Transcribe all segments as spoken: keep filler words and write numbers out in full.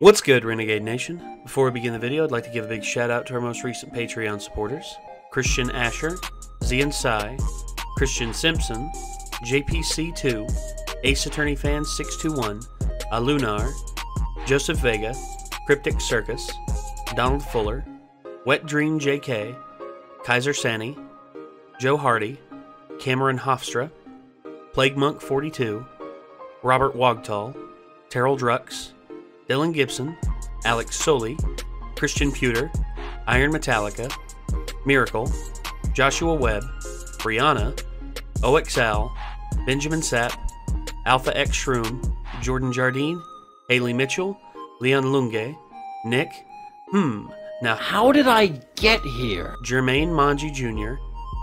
What's good, Renegade Nation? Before we begin the video, I'd like to give a big shout out to our most recent Patreon supporters: Christian Asher, Zian Sai, Christian Simpson, J P C two, Ace Attorney Fan six two one, Alunar, Joseph Vega, Cryptic Circus, Donald Fuller, Wet Dream J K, Kaiser Sani, Joe Hardy, Cameron Hofstra, Plague Monk forty-two, Robert Wagtall, Terrell Drux, Dylan Gibson, Alex Soli, Christian Pewter, Iron Metallica, Miracle, Joshua Webb, Brianna, O X Al, Benjamin Sapp, Alpha X Shroom, Jordan Jardine, Haley Mitchell, Leon Lunge, Nick, hmm, now how did I get here? Jermaine Manji Junior,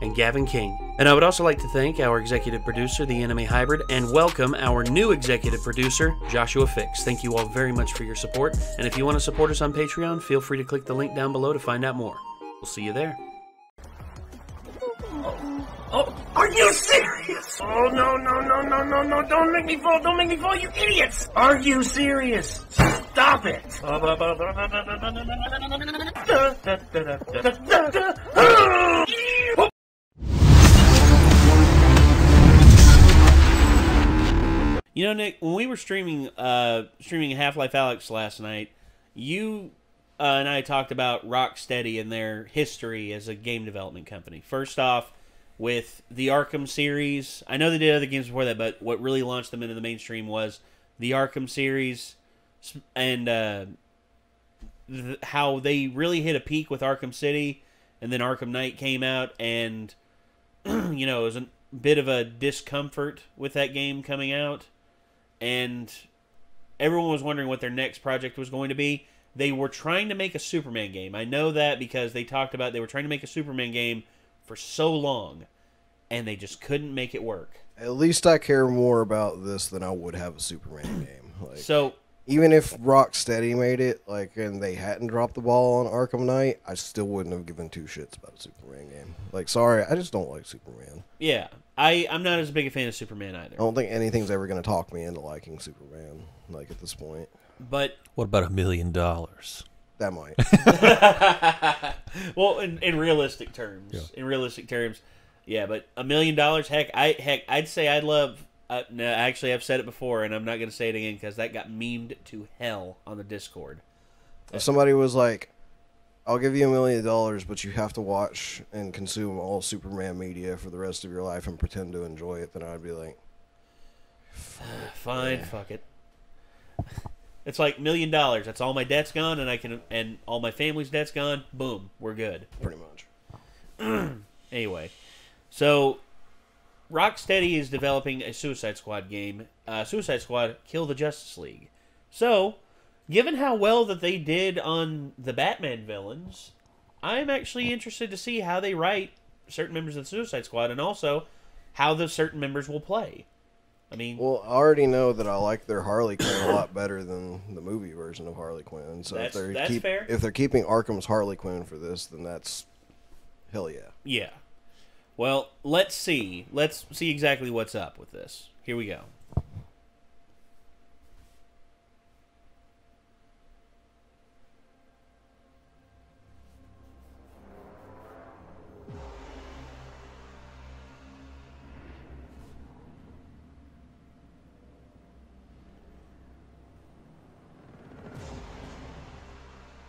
and Gavin King. And I would also like to thank our executive producer, the Anime Hybrid, and welcome our new executive producer, Joshua Fix. Thank you all very much for your support, and if you want to support us on Patreon, feel free to click the link down below to find out more. We'll see you there. Oh, oh, are you serious? Oh, no, no, no, no, no, no, don't make me fall, don't make me fall, you idiots! Are you serious? Stop it! You know, Nick, when we were streaming uh, streaming Half-Life Alyx last night, you uh, and I talked about Rocksteady and their history as a game development company. First off, with the Arkham series. I know they did other games before that, but what really launched them into the mainstream was the Arkham series and uh, th how they really hit a peak with Arkham City, and then Arkham Knight came out, and, you know, it was a bit of a discomfort with that game coming out. And everyone was wondering what their next project was going to be. They were trying to make a Superman game. I know that because they talked about they were trying to make a Superman game for so long, and they just couldn't make it work. At least I care more about this than I would have a Superman game. Like, so even if Rocksteady made it, like, and they hadn't dropped the ball on Arkham Knight, I still wouldn't have given two shits about a Superman game. Like, sorry, I just don't like Superman. Yeah, I, I'm not as big a fan of Superman either. I don't think anything's ever going to talk me into liking Superman, like, at this point. But what about a million dollars? That might. Well, in, in realistic terms. Yeah. In realistic terms, yeah, but a million dollars, heck, I, heck, I'd say I'd love... Uh, no, actually, I've said it before, and I'm not going to say it again because that got memed to hell on the Discord. If somebody was like, I'll give you a million dollars, but you have to watch and consume all Superman media for the rest of your life and pretend to enjoy it, then I'd be like... Fine, yeah. Fuck it. It's like, million dollars. That's all my debt's gone, and I can, and all my family's debt's gone. Boom. We're good. Pretty much. Anyway. So... Rocksteady is developing a Suicide Squad game, uh, Suicide Squad: Kill the Justice League. So, given how well that they did on the Batman villains, I'm actually interested to see how they write certain members of the Suicide Squad, and also how the certain members will play. I mean, well, I already know that I like their Harley Quinn a lot better than the movie version of Harley Quinn. So that's, if they're that's keep, fair. If they're keeping Arkham's Harley Quinn for this, then that's hell yeah. Yeah. Well, let's see. Let's see exactly what's up with this. Here we go.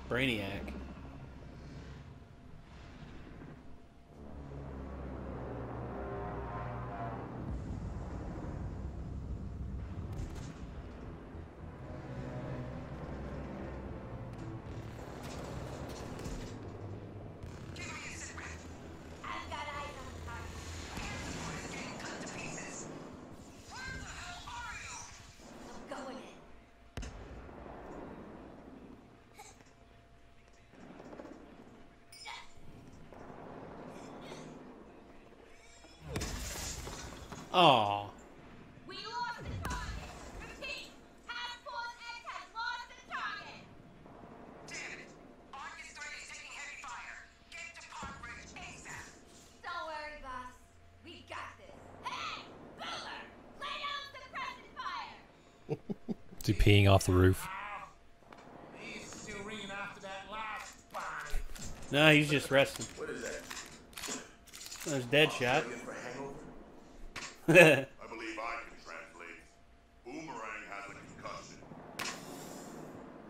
Brainiac. Aww. We lost the target. Repeat. Task Force X has lost the target. Damn it. Argus three is taking heavy fire. Get to Park Ridge ASAP. Don't worry, boss. We got this. Hey, Ruler! Lay down the present fire! Is he peeing off the roof? No, he's just resting. What is that? That's Deadshot. I believe I can translate. Boomerang has a concussion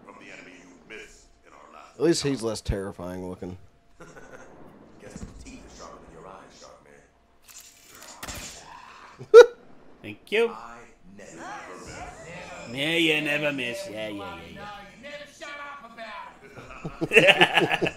from the enemy you missed in our last. At least he's less terrifying looking. Guess the teeth are sharper than your eyes, Shark Man. Thank you. I never miss. Yeah, you never miss. Yeah, yeah, yeah. yeah.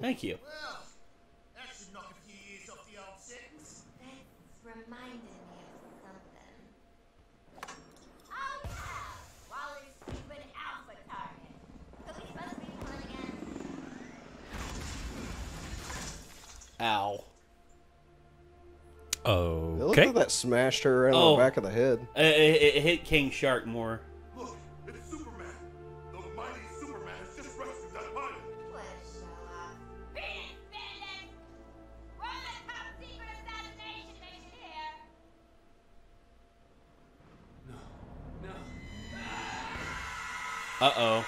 Thank you. Well, that should knock a few years off the old sentence. That reminded me of something. Oh yeah! Wally's stupid alpha target. Who he supposed to be pulling again? Ow. Oh. Okay. It looked like that smashed her around oh. the back of the head. Uh, it, it hit King Shark more. Uh-oh.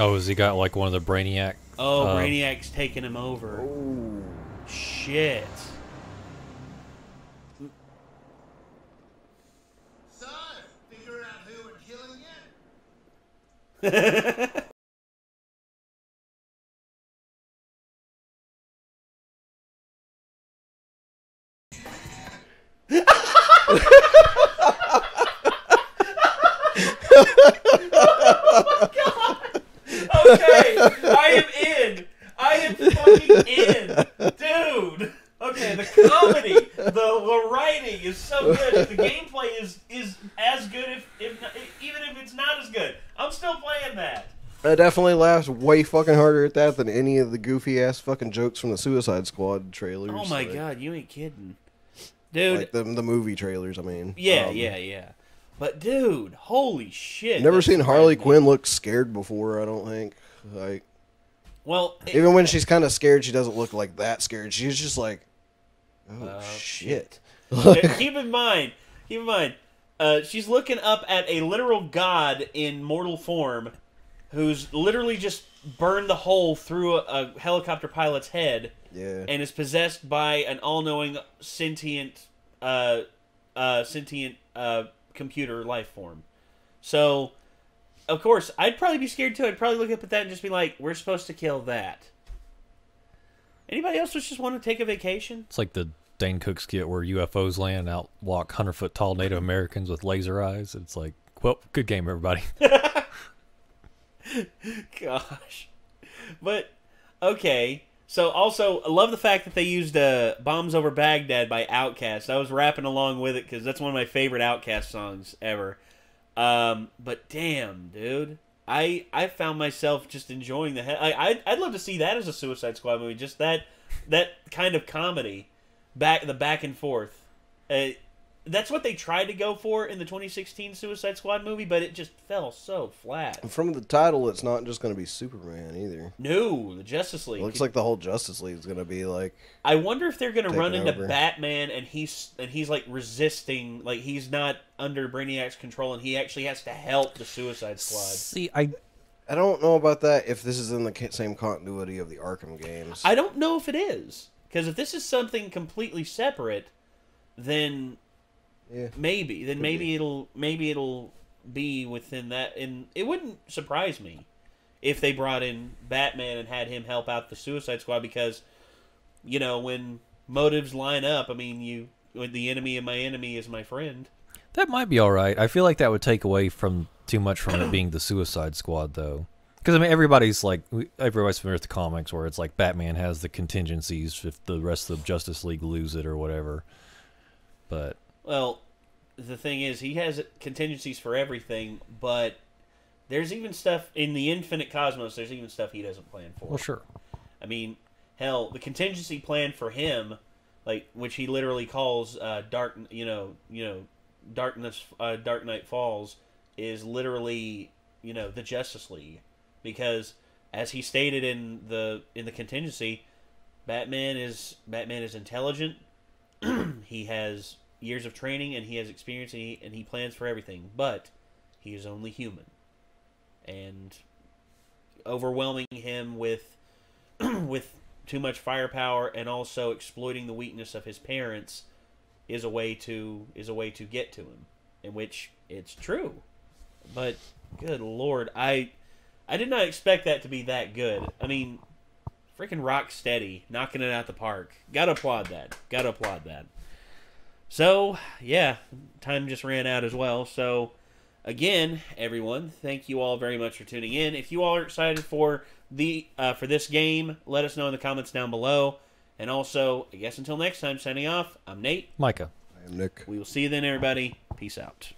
Oh, has he got, like, one of the Brainiac? Oh, um, Brainiac's taking him over. Oh. Shit. So, figure out who we're killing yet? Okay, I am in. I am fucking in. Dude. Okay, the comedy, the, the writing is so good. The gameplay is, is as good, if, if not, even if it's not as good. I'm still playing that. I definitely laughed way fucking harder at that than any of the goofy-ass fucking jokes from the Suicide Squad trailers. Oh my like, god, you ain't kidding. Dude. Like the, the movie trailers, I mean. Yeah, um, yeah, yeah. But dude, holy shit! Never seen Harley Quinn look scared before. I don't think. Like, well, it, even when she's kind of scared, she doesn't look like that scared. She's just like, oh uh, shit. shit. Keep in mind, keep in mind, uh, she's looking up at a literal god in mortal form, who's literally just burned the hole through a, a helicopter pilot's head, yeah, and is possessed by an all-knowing sentient, uh, uh, sentient, uh. computer life form. So, of course, I'd probably be scared too. I'd probably look up at that and just be like, we're supposed to kill that. Anybody else just want to take a vacation? It's like the Dane Cook skit where U F Os land out walk one hundred foot tall Native Americans with laser eyes. It's like, well, good game, everybody. Gosh. But, okay. So, also, I love the fact that they used uh, Bombs Over Baghdad by Outkast. I was rapping along with it because that's one of my favorite Outkast songs ever. Um, but damn, dude. I I found myself just enjoying the... I, I'd, I'd love to see that as a Suicide Squad movie. Just that that kind of comedy. back The back and forth. Uh, that's what they tried to go for in the twenty sixteen Suicide Squad movie, but it just fell so flat. From the title, it's not just going to be Superman either. No, the Justice League. It looks like the whole Justice League is going to be like. I wonder if they're going to run into over. Batman, and he's and he's like resisting, like he's not under Brainiac's control, and he actually has to help the Suicide Squad. See, I, I don't know about that. If this is in the same continuity of the Arkham games, I don't know if it is, because if this is something completely separate, then. Yeah. Maybe then, maybe it'll maybe it'll be within that, and it wouldn't surprise me if they brought in Batman and had him help out the Suicide Squad, because, you know, when motives line up, I mean, you, when the enemy of my enemy is my friend. That might be all right. I feel like that would take away from too much from it being the Suicide Squad, though. Because, I mean, everybody's like, everybody's familiar with the comics where it's like Batman has the contingencies if the rest of the Justice League lose it or whatever. But, well, the thing is, he has contingencies for everything, but there's even stuff in the infinite cosmos, there's even stuff he doesn't plan for. Well, sure. I mean, hell, the contingency plan for him, like, which he literally calls uh, dark, you know, you know, darkness, uh, Dark Knight Falls, is literally, you know, the Justice League, because as he stated in the in the contingency, Batman is Batman is intelligent. He has years of training, and he has experience, and he, and he plans for everything. But he is only human, and overwhelming him with with too much firepower, and also exploiting the weakness of his parents, is a way to is a way to get to him, in which it's true. But good Lord, I I did not expect that to be that good. I mean, freaking Rocksteady knocking it out the park. Gotta applaud that. Gotta applaud that. So, yeah, time just ran out as well. So, again, everyone, thank you all very much for tuning in. If you all are excited for the uh, for this game, let us know in the comments down below. And also, I guess until next time, signing off, I'm Nate. Micah. I am Nick. We will see you then, everybody. Peace out.